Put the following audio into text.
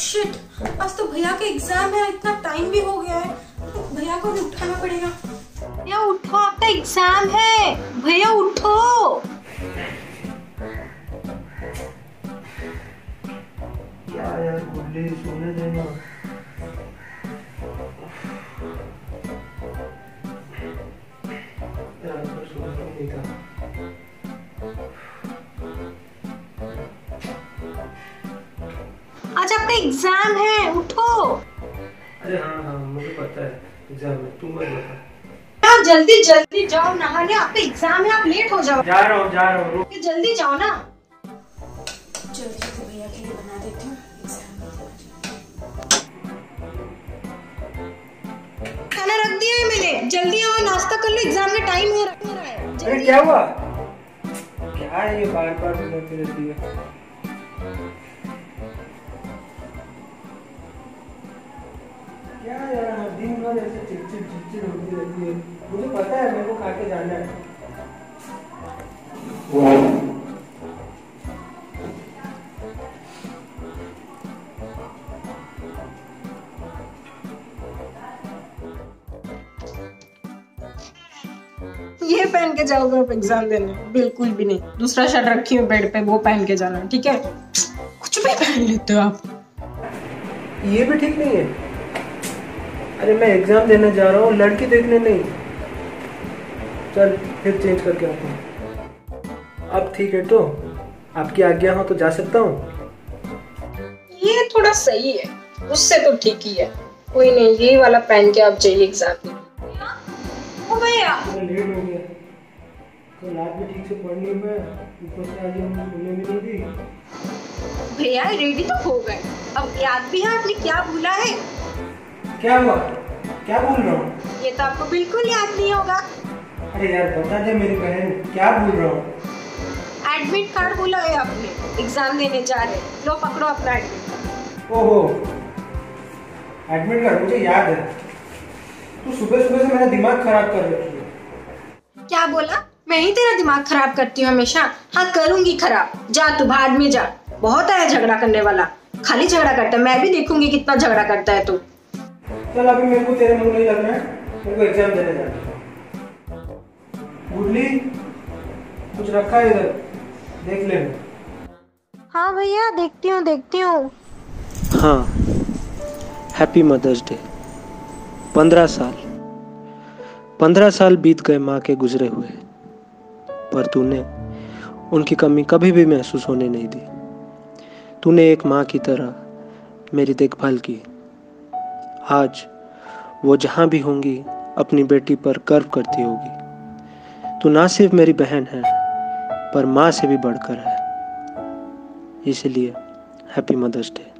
Shit, आज तो भैया के एग्जाम है, इतना टाइम भी हो गया है, तो भैया को भी उठाना पड़ेगा। भैया उठो, आपका एग्जाम है, भैया उठो। क्या यार गुल्ली, सोने देना। आज आपका एग्जाम है, उठो। अरे हाँ हाँ मुझे पता है एग्जाम है, तुम मत बता। आप जल्दी जल्दी जाओ नहाने, आपका एग्जाम है, आप लेट हो जाओ। जा रहा हूँ। जल्दी जाओ ना। जल्दी तो भैया के लिए बना देती हूँ एग्जाम। खाना रख दिया है मैंने, जल्दी आओ नाश्ता कर लो, एग्जाम का टाइम हो रहा है। अरे क्या हुआ, क्या है ये बार बार बुलाती रहती है। क्या यार दिन भर ऐसे चिड़चिड़ होती रहती है, मुझे पता है मेरे को खा के जाना है। ये पहन के जाओगे आप एग्जाम देने? बिल्कुल भी नहीं। दूसरा शर्ट रखी हो बेड पे, वो पहन के जाना, ठीक है? कुछ भी पहन लेते हो आप, ये भी ठीक नहीं है। अरे मैं एग्जाम देने जा रहा हूँ, लड़की देखने नहीं। चल फिर चेंज करके आता हूँ। अब ठीक है तो आपकी आज्ञा हो तो जा सकता हूँ। ये थोड़ा सही है, उससे तो ठीक ही है। कोई नहीं, यही वाला पहन के आप जाइए एग्जाम में। ओ भैया लेट हो गया, कल रात में ठीक से पढ़ नहीं पाया, ऊपर से आज हमने भूलने भी नहीं दी। भैया रेडी तो हो गए, अब याद भी है आपने क्या भूला है? क्या हुआ, क्या बोल रहा हूँ? ये तो आपको बिल्कुल याद नहीं होगा। अरे यार बता दे मेरी बहन, क्या बोल रहा हूँ? एडमिट कार्ड बोला है आपने, एग्जाम देने जा रहे, लो पकड़ो अपना एडमिट कार्ड। ओहो एडमिट कार्ड, मुझे याद है। तू सुबह से मेरा दिमाग खराब कर रही है। क्या बोला? मैं ही तेरा दिमाग खराब करती हूँ हमेशा। हाँ करूँगी खराब, जा तू बाद में जा, बहुत आया झगड़ा करने वाला, खाली झगड़ा करता है, मैं भी देखूंगी कितना झगड़ा करता है तू। चल अभी मेरे को तेरे मुंह नहीं लगना है, मेरे को एग्जाम देने जाना है। गुल्ली कुछ रखा है इधर, देख ले। हाँ भैया देखती हूँ। हाँ हैप्पी मदर्स डे। 15 साल बीत गए माँ के गुजरे हुए, पर तूने उनकी कमी कभी भी महसूस होने नहीं दी। तूने एक माँ की तरह मेरी देखभाल की। आज वो जहाँ भी होंगी अपनी बेटी पर गर्व करती होगी। तू ना सिर्फ मेरी बहन है, पर माँ से भी बढ़कर है। इसलिए हैप्पी मदर्स डे।